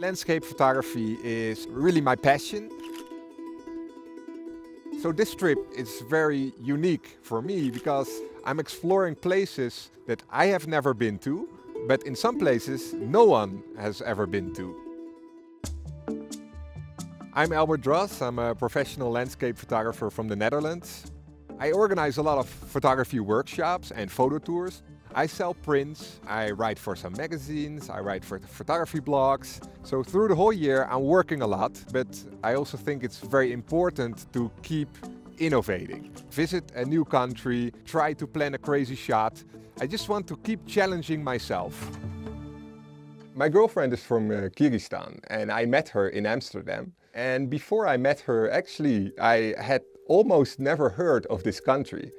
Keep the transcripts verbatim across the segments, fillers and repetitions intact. Landscape photography is really my passion. So this trip is very unique for me because I'm exploring places that I have never been to, but in some places no one has ever been to. I'm Albert Dross, I'm a professional landscape photographer from the Netherlands. I organize a lot of photography workshops and photo tours. I sell prints, I write for some magazines, I write for photography blogs. So through the whole year I'm working a lot, but I also think it's very important to keep innovating. Visit a new country, try to plan a crazy shot. I just want to keep challenging myself. My girlfriend is from uh, Kyrgyzstan and I met her in Amsterdam. And before I met her, actually, I had almost never heard of this country.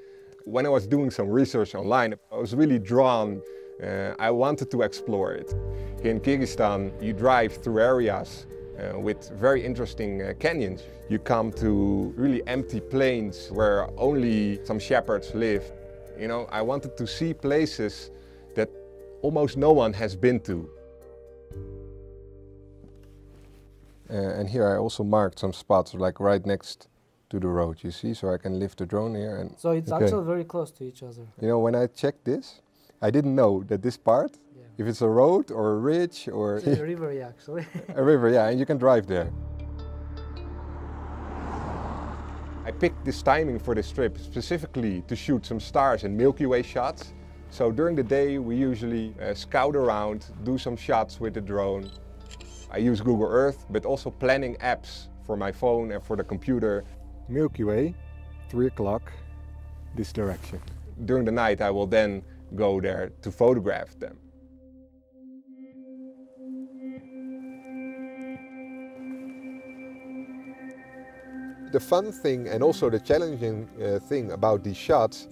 When I was doing some research online, I was really drawn. Uh, I wanted to explore it. Here in Kyrgyzstan, you drive through areas uh, with very interesting uh, canyons. You come to really empty plains where only some shepherds live. You know, I wanted to see places that almost no one has been to. Uh, and here I also marked some spots, like right next to the road, you see, so I can lift the drone here. And so it's okay. Actually very close to each other. You know, when I checked this, I didn't know that this part, yeah. If it's a road or a ridge or... It's a river, yeah, actually. A river, yeah, and you can drive there. I picked this timing for this trip specifically to shoot some stars and Milky Way shots. So during the day, we usually uh, scout around, do some shots with the drone. I use Google Earth, but also planning apps for my phone and for the computer. Milky Way, three o'clock, this direction. During the night, I will then go there to photograph them. The fun thing and also the challenging uh, thing about these shots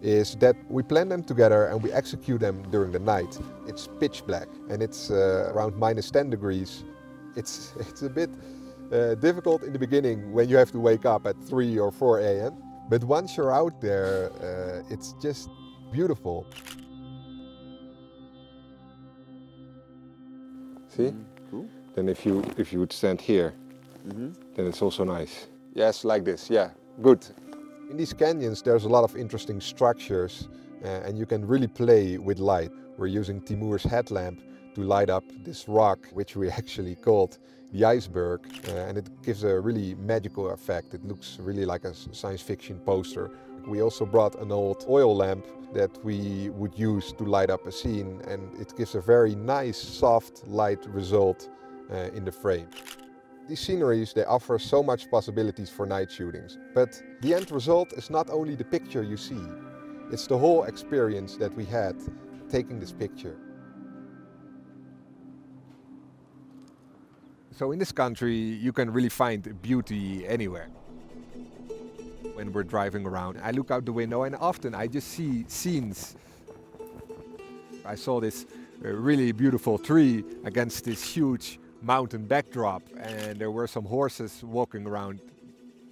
is that we plan them together and we execute them during the night. It's pitch black and it's uh, around minus ten degrees. It's, it's a bit Uh, difficult in the beginning when you have to wake up at three or four A M But once you're out there, uh, it's just beautiful. See? Mm, cool. Then if you if you would stand here, mm-hmm. Then it's also nice. Yes, like this, yeah, good. In these canyons there's a lot of interesting structures uh, and you can really play with light. We're using Timur's headlamp to light up this rock, which we actually called the iceberg, uh, and it gives a really magical effect. It looks really like a science fiction poster. We also brought an old oil lamp that we would use to light up a scene, and it gives a very nice, soft light result uh, in the frame. These sceneries, they offer so much possibilities for night shootings, but the end result is not only the picture you see, it's the whole experience that we had taking this picture. So in this country, you can really find beauty anywhere. When we're driving around, I look out the window and often I just see scenes. I saw this really beautiful tree against this huge mountain backdrop and there were some horses walking around.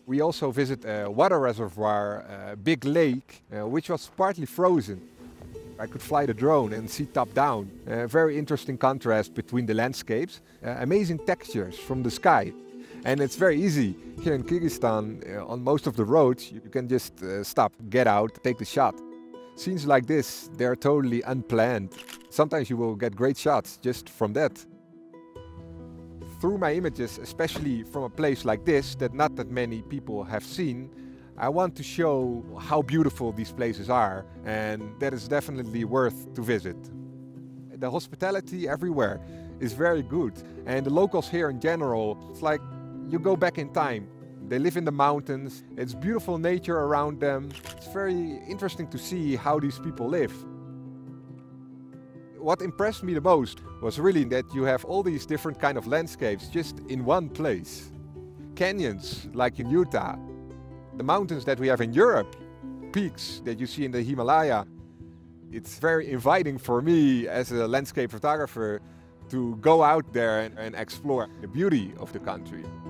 We also visit a water reservoir, a big lake, uh, which was partly frozen. I could fly the drone and see top down. Uh, very interesting contrast between the landscapes. Uh, amazing textures from the sky. And it's very easy. Here in Kyrgyzstan, uh, on most of the roads, you can just uh, stop, get out, take the shot. Scenes like this, they're totally unplanned. Sometimes you will get great shots just from that. Through my images, especially from a place like this, that not that many people have seen, I want to show how beautiful these places are, and that is definitely worth to visit. The hospitality everywhere is very good, and the locals here in general, it's like you go back in time. They live in the mountains, it's beautiful nature around them. It's very interesting to see how these people live. What impressed me the most was really that you have all these different kind of landscapes just in one place. Canyons, like in Utah. The mountains that we have in Europe, peaks that you see in the Himalaya. It's very inviting for me as a landscape photographer to go out there and, and explore the beauty of the country.